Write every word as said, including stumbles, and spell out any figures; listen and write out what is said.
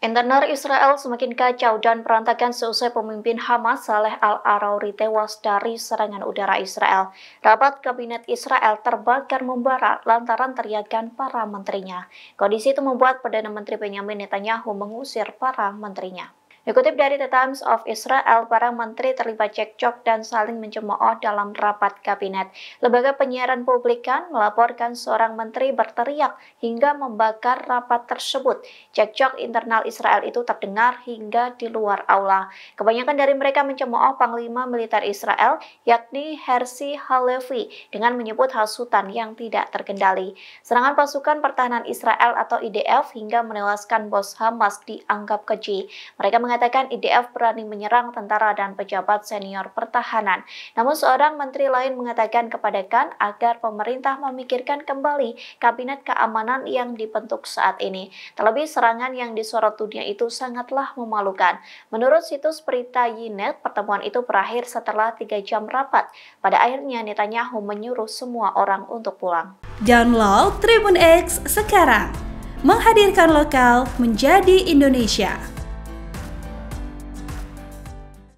Internal Israel semakin kacau dan berantakan seusai pemimpin Hamas Saleh Al-Arouri tewas dari serangan udara Israel. Rapat Kabinet Israel terbakar membara lantaran teriakan para menterinya. Kondisi itu membuat Perdana Menteri Benjamin Netanyahu mengusir para menterinya. Dikutip dari The Times of Israel, para menteri terlibat cekcok dan saling mencemooh dalam rapat kabinet. Lembaga penyiaran publik Kan melaporkan seorang menteri berteriak hingga membakar rapat tersebut. Cekcok internal Israel itu terdengar hingga di luar aula. Kebanyakan dari mereka mencemooh Panglima Militer Israel, yakni Herzi Halevi, dengan menyebut hasutan yang tidak terkendali. Serangan pasukan pertahanan Israel atau I D F hingga menewaskan bos Hamas dianggap keji. Mereka mengatakan mengatakan I D F berani menyerang tentara dan pejabat senior pertahanan. Namun seorang menteri lain mengatakan kepada Kan agar pemerintah memikirkan kembali kabinet keamanan yang dibentuk saat ini. Terlebih serangan yang disorot dunia itu sangatlah memalukan. Menurut situs berita Ynet, pertemuan itu berakhir setelah tiga jam rapat. Pada akhirnya Netanyahu menyuruh semua orang untuk pulang. Download Tribun X sekarang. Menghadirkan lokal menjadi Indonesia.